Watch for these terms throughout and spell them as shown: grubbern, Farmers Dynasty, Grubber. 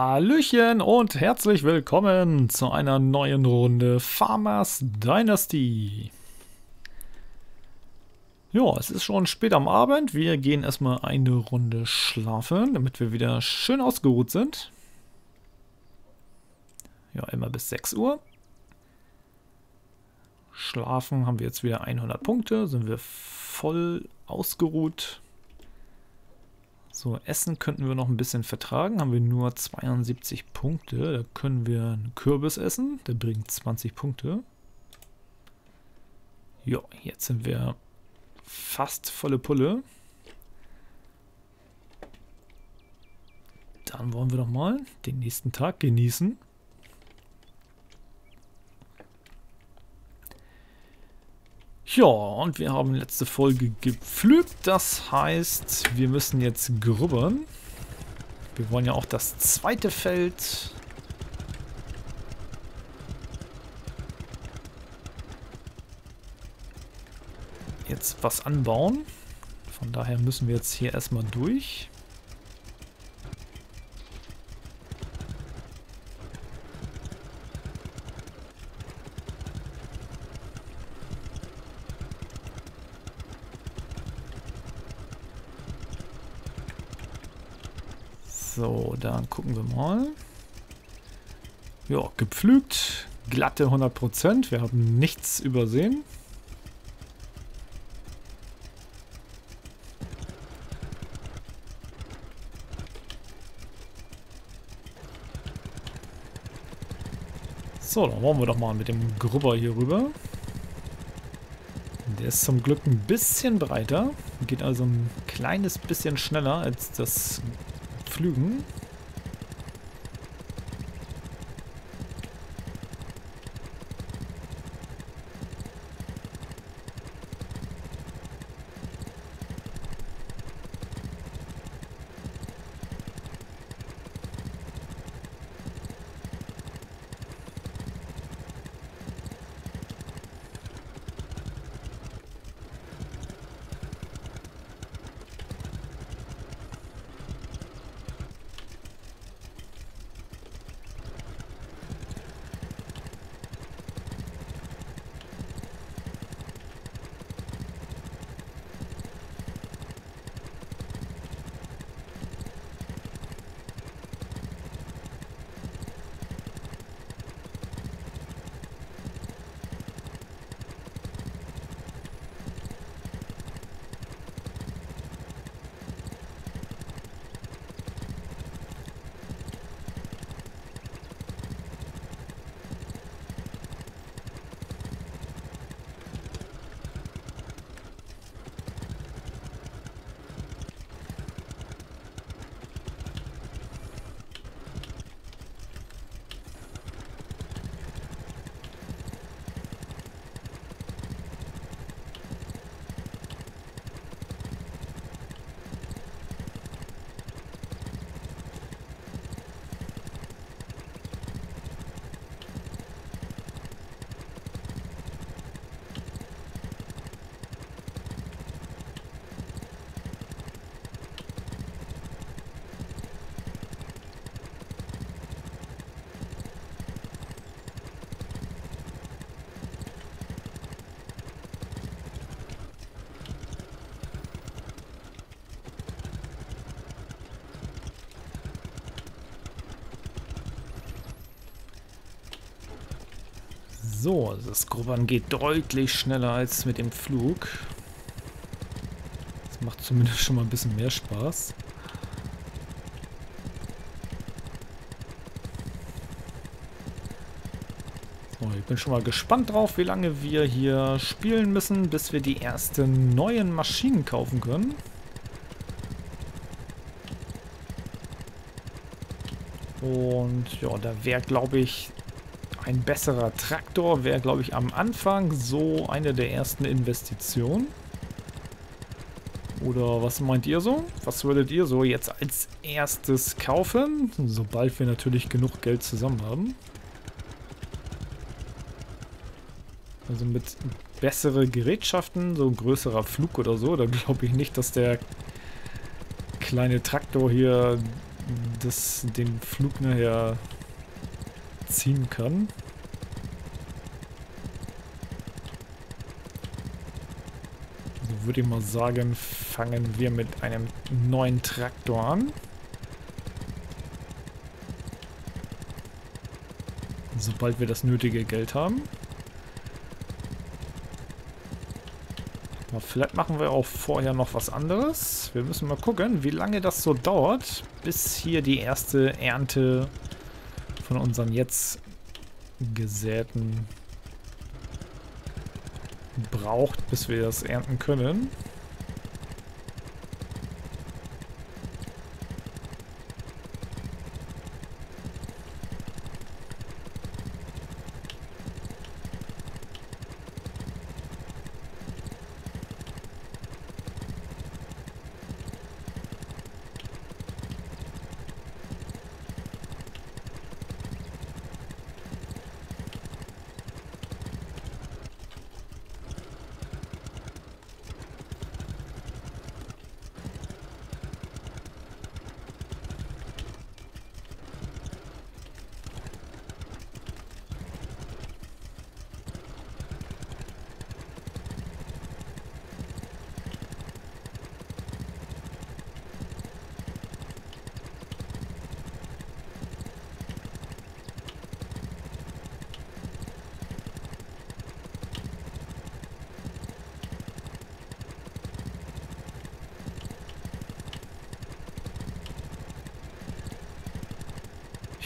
Hallöchen und herzlich willkommen zu einer neuen Runde Farmers Dynasty. Ja, es ist schon spät am Abend. Wir gehen erstmal eine Runde schlafen, damit wir wieder schön ausgeruht sind. Ja, immer bis 6 Uhr. Schlafen haben wir jetzt wieder 100 Punkte, sind wir voll ausgeruht. So, Essen könnten wir noch ein bisschen vertragen, haben wir nur 72 Punkte, da können wir einen Kürbis essen, der bringt 20 Punkte. Ja, jetzt sind wir fast volle Pulle. Dann wollen wir doch mal den nächsten Tag genießen. Ja, und wir haben letzte Folge gepflügt, das heißt, wir müssen jetzt grübern. Wir wollen ja auch das zweite Feld. Jetzt was anbauen. Von daher müssen wir jetzt hier erstmal durch. So, dann gucken wir mal. Ja, gepflügt. Glatte 100%. Wir haben nichts übersehen. So, dann wollen wir doch mal mit dem Grubber hier rüber. Der ist zum Glück ein bisschen breiter. Geht also ein kleines bisschen schneller als das Pflügen. So, das Grubbern geht deutlich schneller als mit dem Flug. Das macht zumindest schon mal ein bisschen mehr Spaß. So, ich bin schon mal gespannt drauf, wie lange wir hier spielen müssen, bis wir die ersten neuen Maschinen kaufen können. Und ja, da wäre, glaube ich, ein besserer Traktor wäre, glaube ich, am Anfang so eine der ersten Investitionen. Oder was meint ihr so? Was würdet ihr so jetzt als erstes kaufen? Sobald wir natürlich genug Geld zusammen haben. Also mit besseren Gerätschaften, so ein größerer Flug oder so, da glaube ich nicht, dass der kleine Traktor hier den Flug nachher ziehen kann. Also würde ich mal sagen, fangen wir mit einem neuen Traktor an. Sobald wir das nötige Geld haben. Aber vielleicht machen wir auch vorher noch was anderes. Wir müssen mal gucken, wie lange das so dauert, bis hier die erste Ernte von unseren jetzt gesäten braucht, bis wir das ernten können.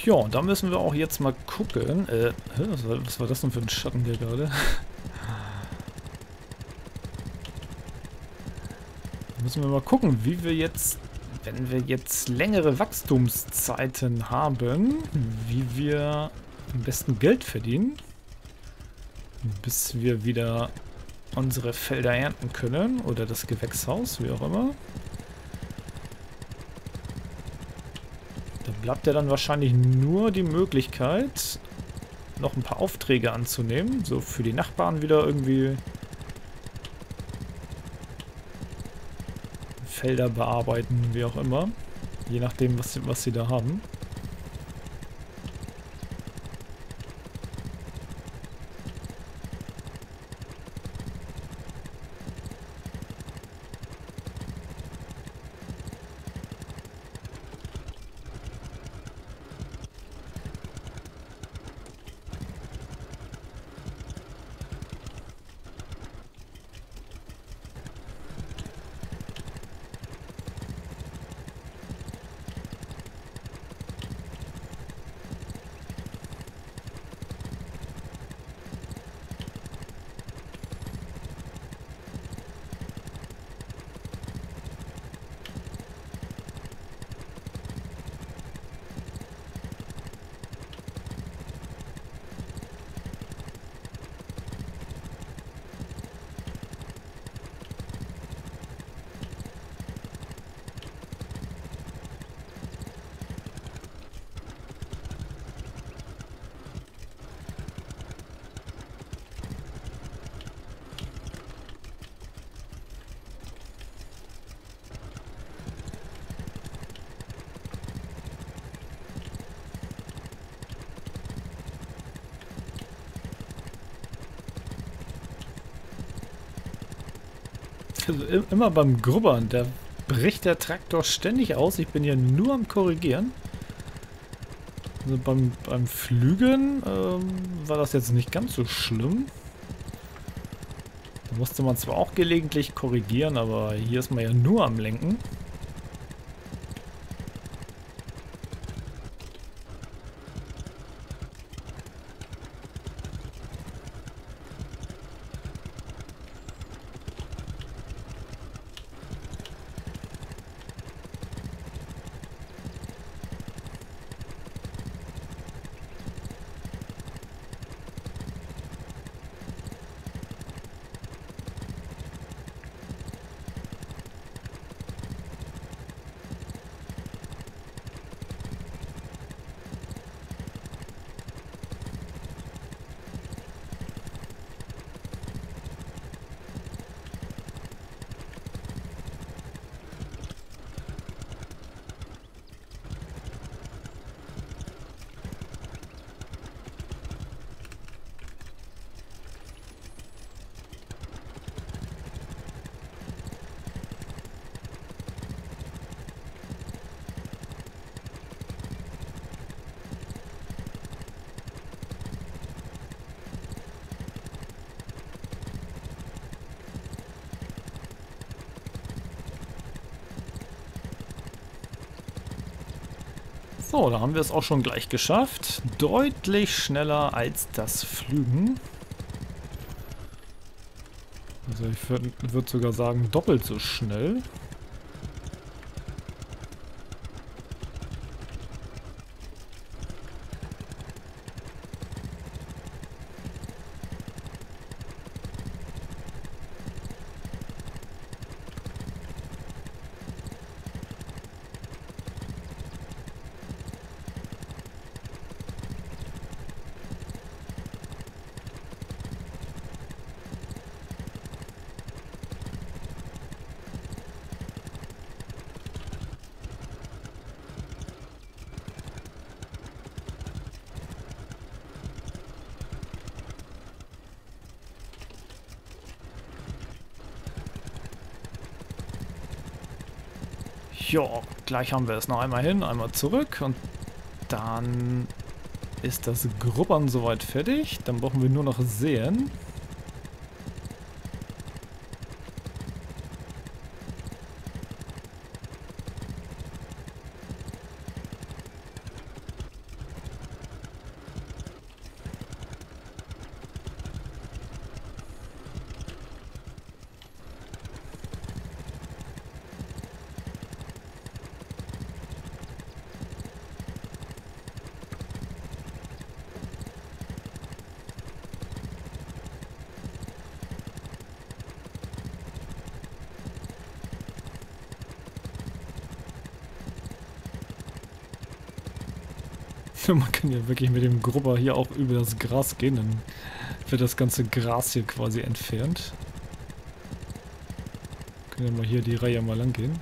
Ja, und da müssen wir auch jetzt mal gucken. Was war das denn für ein Schatten hier gerade? Da müssen wir mal gucken, wie wir jetzt, wenn wir jetzt längere Wachstumszeiten haben, wie wir am besten Geld verdienen, bis wir wieder unsere Felder ernten können oder das Gewächshaus, wie auch immer. Bleibt ja dann wahrscheinlich nur die Möglichkeit, noch ein paar Aufträge anzunehmen, so für die Nachbarn wieder irgendwie Felder bearbeiten, wie auch immer, je nachdem, was sie da haben. Also immer beim Grubbern, da bricht der Traktor ständig aus. Ich bin hier nur am Korrigieren. Also beim Flügen war das jetzt nicht ganz so schlimm. Da musste man zwar auch gelegentlich korrigieren, aber hier ist man ja nur am Lenken. So, da haben wir es auch schon gleich geschafft. Deutlich schneller als das Flügen. Also ich würde sogar sagen, doppelt so schnell. Jo, gleich haben wir es noch einmal hin, einmal zurück und dann ist das Grubbern soweit fertig. Dann brauchen wir nur noch Säen. Man kann ja wirklich mit dem Grubber hier auch über das Gras gehen, dann wird das ganze Gras hier quasi entfernt. Können wir mal hier die Reihe mal lang gehen.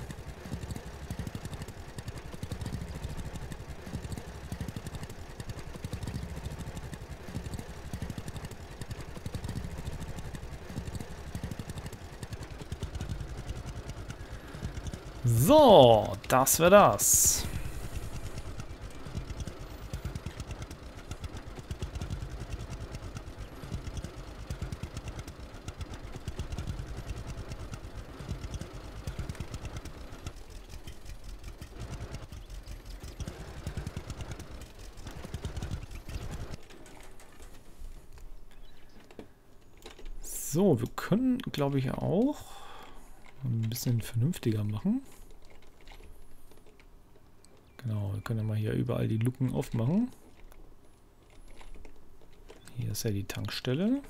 So, das wäre das. So, wir können, glaube ich, auch ein bisschen vernünftiger machen. Genau, wir können ja mal hier überall die Luken aufmachen. Hier ist ja die Tankstelle.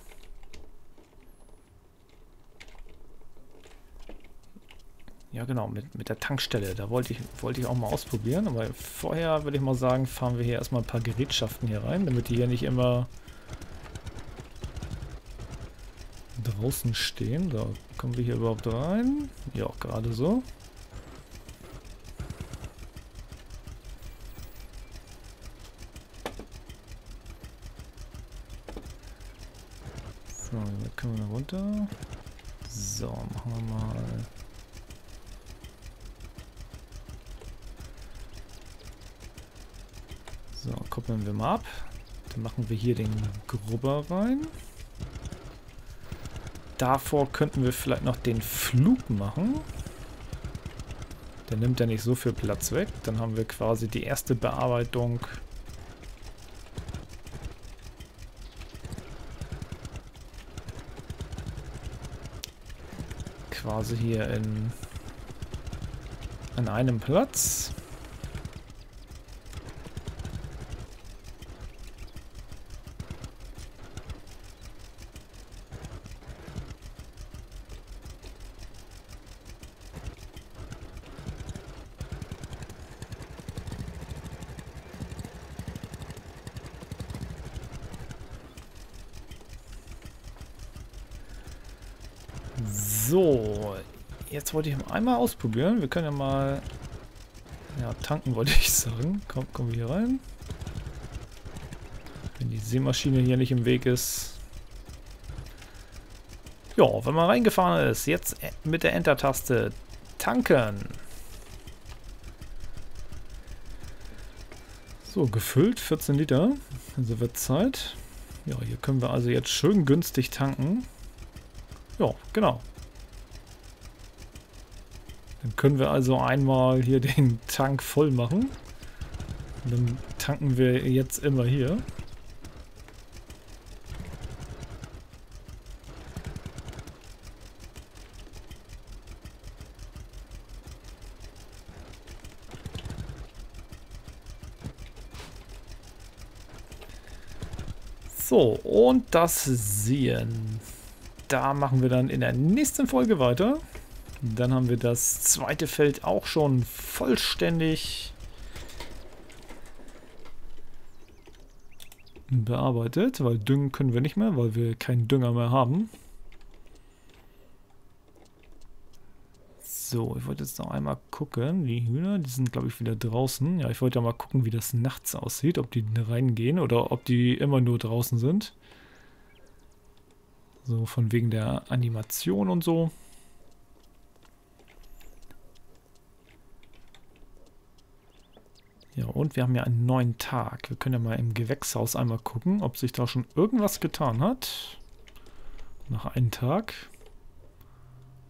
Ja genau, mit der Tankstelle, da wollte ich auch mal ausprobieren. Aber vorher würde ich mal sagen, fahren wir hier erstmal ein paar Gerätschaften hier rein, damit die hier nicht immer draußen stehen. Da kommen wir hier überhaupt rein. Ja, gerade so. So, da können wir runter. So, machen wir mal. So, koppeln wir mal ab. Dann machen wir hier den Grubber rein. Davor könnten wir vielleicht noch den Flug machen. Der nimmt ja nicht so viel Platz weg. Dann haben wir quasi die erste Bearbeitung quasi hier an einem Platz. So, jetzt wollte ich einmal ausprobieren. Wir können ja mal, ja, tanken wollte ich sagen. Komm, kommen wir hier rein. Wenn die Sämaschine hier nicht im Weg ist. Ja, wenn man reingefahren ist, jetzt mit der Enter-Taste tanken. So, gefüllt 14 Liter. Also wird Zeit. Ja, hier können wir also jetzt schön günstig tanken. Ja, genau. Dann können wir also einmal hier den Tank voll machen. Und dann tanken wir jetzt immer hier. So, und das Sehen. Da machen wir dann in der nächsten Folge weiter. Dann haben wir das zweite Feld auch schon vollständig bearbeitet, weil düngen können wir nicht mehr, weil wir keinen Dünger mehr haben. So, ich wollte jetzt noch einmal gucken. Die Hühner, die sind glaube ich wieder draußen. Ja, ich wollte ja mal gucken, wie das nachts aussieht. Ob die reingehen oder ob die immer nur draußen sind. So, von wegen der Animation und so. Ja, und wir haben ja einen neuen Tag. Wir können ja mal im Gewächshaus einmal gucken, ob sich da schon irgendwas getan hat. Nach einem Tag.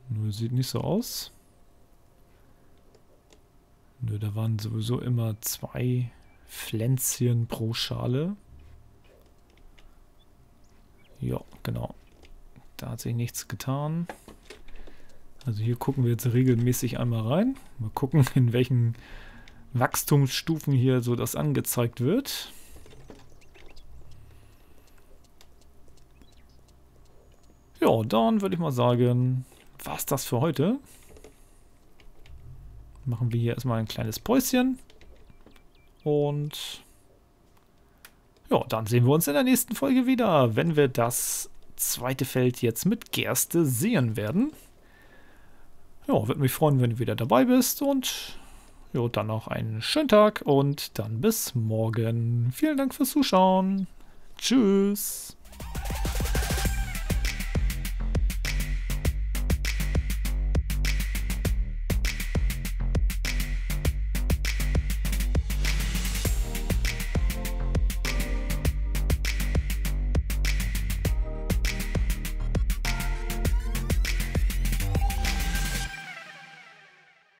Nur sieht nicht so aus. Nö, da waren sowieso immer 2 Pflänzchen pro Schale. Ja, genau. Da hat sich nichts getan. Also hier gucken wir jetzt regelmäßig einmal rein. Mal gucken, in welchen Wachstumsstufen hier so das angezeigt wird. Ja, dann würde ich mal sagen, war's das für heute. Machen wir hier erstmal ein kleines Päuschen. Und ja, dann sehen wir uns in der nächsten Folge wieder, wenn wir das zweite Feld jetzt mit Gerste sehen werden. Ja, würde mich freuen, wenn du wieder dabei bist. Und ja, dann noch einen schönen Tag und dann bis morgen. Vielen Dank fürs Zuschauen. Tschüss.